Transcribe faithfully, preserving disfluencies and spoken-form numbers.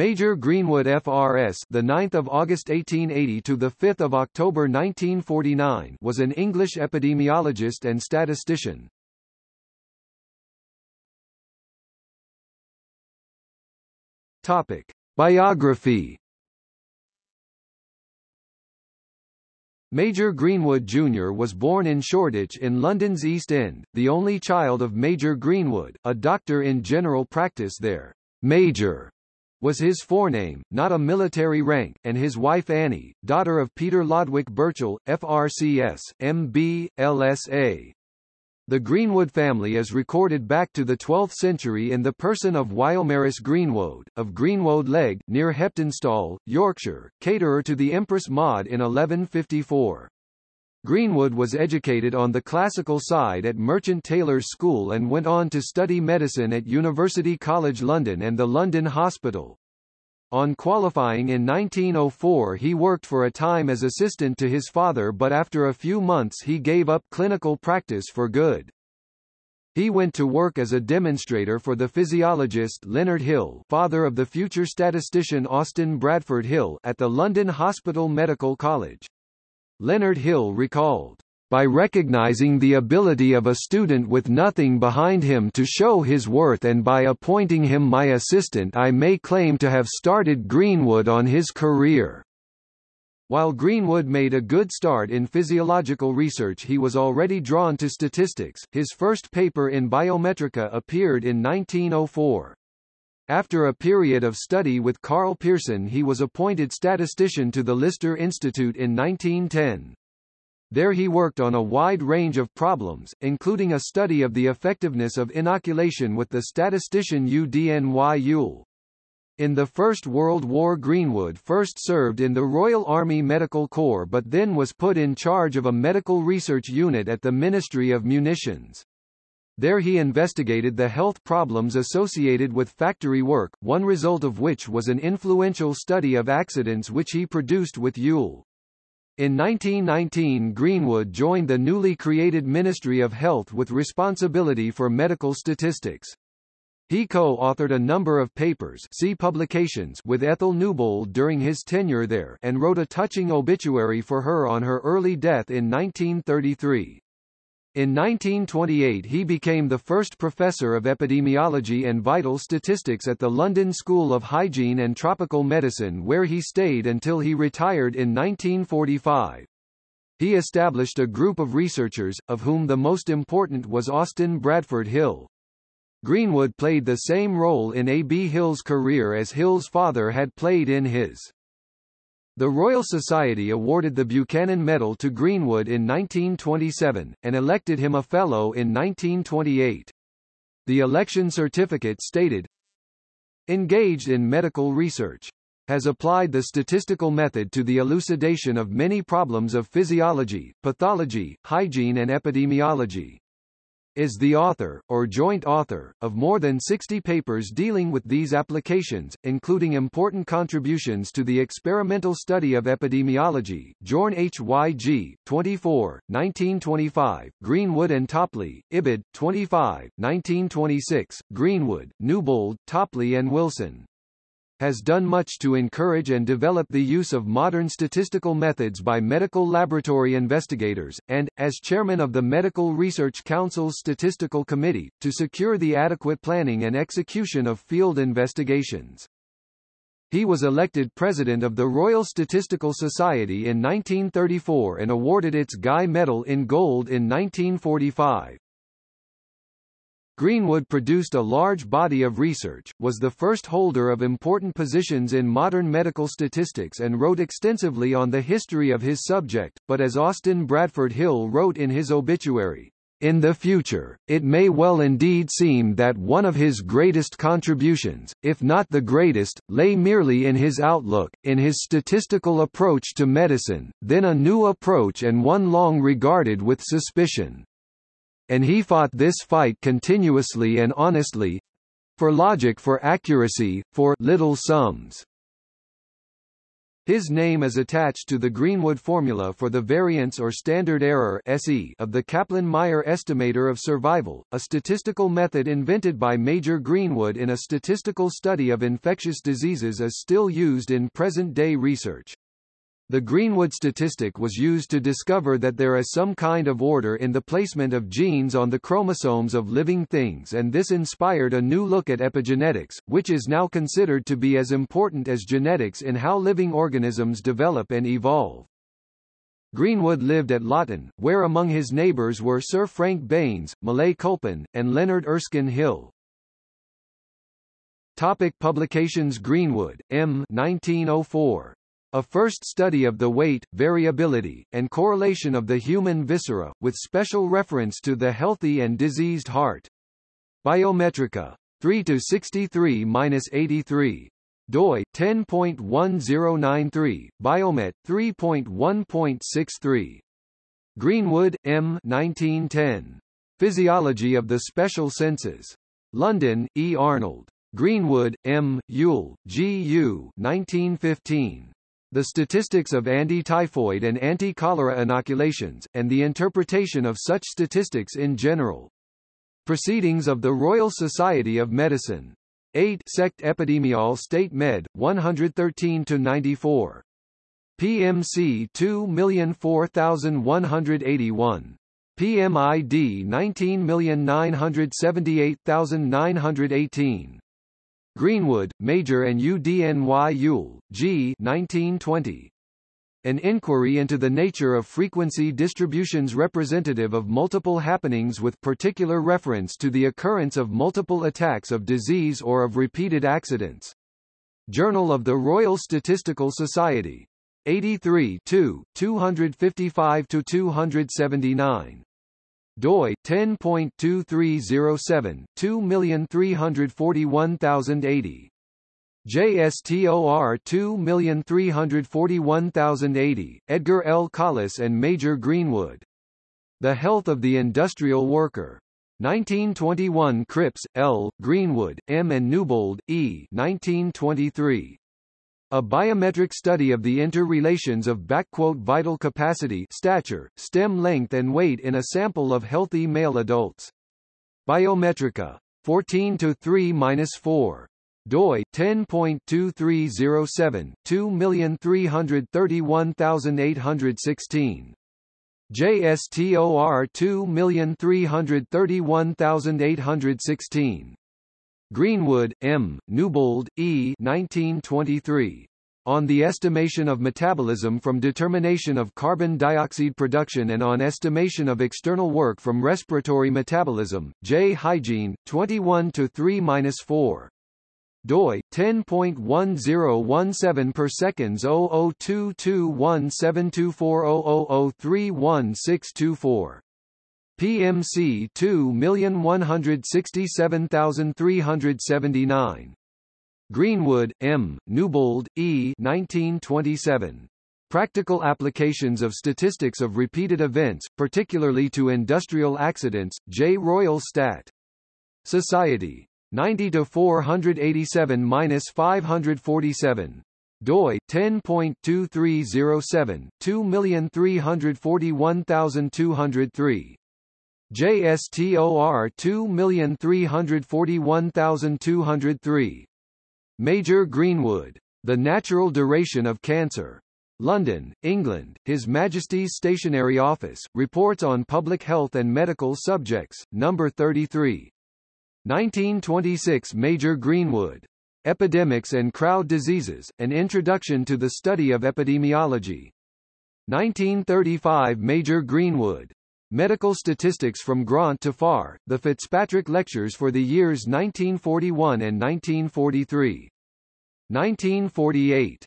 Major Greenwood F R S, the ninth of August eighteen eighty to the fifth of October nineteen forty-nine, was an English epidemiologist and statistician. Topic: Biography. Major Greenwood Junior was born in Shoreditch in London's East End, the only child of Major Greenwood, a doctor in general practice there. Major was his forename, not a military rank, and his wife Annie, daughter of Peter Lodwick Birchall, F R C S, M B, L S A. The Greenwood family is recorded back to the twelfth century in the person of Wilmaris Greenwood, of Greenwood Legge, near Heptonstall, Yorkshire, caterer to the Empress Maud in eleven fifty-four. Greenwood was educated on the classical side at Merchant Taylors' School and went on to study medicine at University College London and the London Hospital. On qualifying in nineteen oh four, he worked for a time as assistant to his father, but after a few months he gave up clinical practice for good. He went to work as a demonstrator for the physiologist Leonard Hill, father of the future statistician Austin Bradford Hill, at the London Hospital Medical College. Leonard Hill recalled, "By recognizing the ability of a student with nothing behind him to show his worth and by appointing him my assistant, I may claim to have started Greenwood on his career." While Greenwood made a good start in physiological research, he was already drawn to statistics. His first paper in Biometrika appeared in nineteen oh four. After a period of study with Carl Pearson, he was appointed statistician to the Lister Institute in nineteen ten. There he worked on a wide range of problems, including a study of the effectiveness of inoculation with the statistician Udny Yule. In the First World War, Greenwood first served in the Royal Army Medical Corps but then was put in charge of a medical research unit at the Ministry of Munitions. There he investigated the health problems associated with factory work, one result of which was an influential study of accidents which he produced with Yule. In nineteen nineteen, Greenwood joined the newly created Ministry of Health with responsibility for medical statistics. He co-authored a number of papers, see publications, with Ethel Newbold during his tenure there, and wrote a touching obituary for her on her early death in nineteen thirty-three. In nineteen twenty-eight, he became the first professor of epidemiology and vital statistics at the London School of Hygiene and Tropical Medicine, where he stayed until he retired in nineteen forty-five. He established a group of researchers, of whom the most important was Austin Bradford Hill. Greenwood played the same role in A B Hill's career as Hill's father had played in his. The Royal Society awarded the Buchan Medal to Greenwood in nineteen twenty-seven, and elected him a Fellow in nineteen twenty-eight. The election certificate stated, "Engaged in medical research. Has applied the statistical method to the elucidation of many problems of physiology, pathology, hygiene and epidemiology. Is the author, or joint author, of more than sixty papers dealing with these applications, including important contributions to the experimental study of epidemiology." Jorn H Y G, twenty-four, nineteen twenty-five, Greenwood and Topley, Ibid, twenty-five, nineteen twenty-six, Greenwood, Newbold, Topley and Wilson. Has done much to encourage and develop the use of modern statistical methods by medical laboratory investigators, and, as chairman of the Medical Research Council's Statistical Committee, to secure the adequate planning and execution of field investigations. He was elected president of the Royal Statistical Society in nineteen thirty-four and awarded its Guy Medal in gold in nineteen forty-five. Greenwood produced a large body of research, was the first holder of important positions in modern medical statistics and wrote extensively on the history of his subject, but as Austin Bradford Hill wrote in his obituary, "In the future, it may well indeed seem that one of his greatest contributions, if not the greatest, lay merely in his outlook, in his statistical approach to medicine, then a new approach and one long regarded with suspicion. And he fought this fight continuously and honestly, for logic, for accuracy, for little sums." His name is attached to the Greenwood formula for the variance or standard error S E of the Kaplan-Meier estimator of survival, a statistical method invented by Major Greenwood in a statistical study of infectious diseases is still used in present-day research. The Greenwood statistic was used to discover that there is some kind of order in the placement of genes on the chromosomes of living things, and this inspired a new look at epigenetics, which is now considered to be as important as genetics in how living organisms develop and evolve. Greenwood lived at Loughton, where among his neighbours were Sir Frank Baines, Malay Culpin, and Leonard Erskine Hill. Topic publications. Greenwood, M. nineteen oh four. A first study of the weight, variability, and correlation of the human viscera, with special reference to the healthy and diseased heart. Biometrika. three to sixty-three to eighty-three. doi. ten point one zero nine three, Biomet. three point one point six three. Greenwood, M. nineteen ten. Physiology of the Special Senses. London, E. Arnold. Greenwood, M. Yule, G. U. nineteen fifteen. The Statistics of Anti-Typhoid and Anti-Cholera Inoculations, and the Interpretation of Such Statistics in General. Proceedings of the Royal Society of Medicine. eight Sect Epidemiol State Med, one thirteen to ninety-four. P M C two oh oh four one eight one. P M I D nineteen nine seven eight nine one eight. Greenwood, Major and Udny Yule, G. nineteen twenty. An inquiry into the nature of frequency distributions representative of multiple happenings with particular reference to the occurrence of multiple attacks of disease or of repeated accidents. Journal of the Royal Statistical Society. eighty-three two fifty-five to two seventy-nine. doi. ten point two three zero seven, two million three hundred forty-one thousand eighty. J S T O R two million three hundred forty-one thousand eighty, Edgar L. Collis and Major Greenwood. The Health of the Industrial Worker. nineteen twenty-one. Cripps, L., Greenwood, M. and Newbold, E. nineteen twenty-three. A biometric study of the interrelations of "vital capacity, stature, stem length, and weight in a sample of healthy male adults." Biometrika. fourteen to three to four. doi. ten point two three zero seven, two million three hundred thirty-one thousand eight hundred sixteen. J S T O R two million three hundred thirty-one thousand eight hundred sixteen. Greenwood, M., Newbold, E. nineteen twenty-three. On the Estimation of Metabolism from Determination of Carbon Dioxide Production and on Estimation of External Work from Respiratory Metabolism, J. Hygiene, twenty-one to three to four. doi. ten point one zero one seven per seconds zero zero two two one seven two four zero zero zero three one six two four. P M C two million one hundred sixty-seven thousand three hundred seventy-nine. Greenwood, M., Newbold, E. nineteen twenty-seven. Practical Applications of Statistics of Repeated Events, Particularly to Industrial Accidents, J. Royal Stat. Society. ninety to four eighty-seven to five forty-seven. doi. ten point two three zero seven, two million three hundred forty-one thousand two hundred three. J S T O R two million three hundred forty-one thousand two hundred three. Major Greenwood. The Natural Duration of Cancer. London, England, His Majesty's Stationery Office, Reports on Public Health and Medical Subjects, number thirty-three. nineteen twenty-six. Major Greenwood. Epidemics and Crowd Diseases, An Introduction to the Study of Epidemiology. nineteen thirty-five. Major Greenwood. Medical Statistics from Grant to Farr, The Fitzpatrick Lectures for the Years nineteen forty-one and nineteen forty-three. nineteen forty-eight.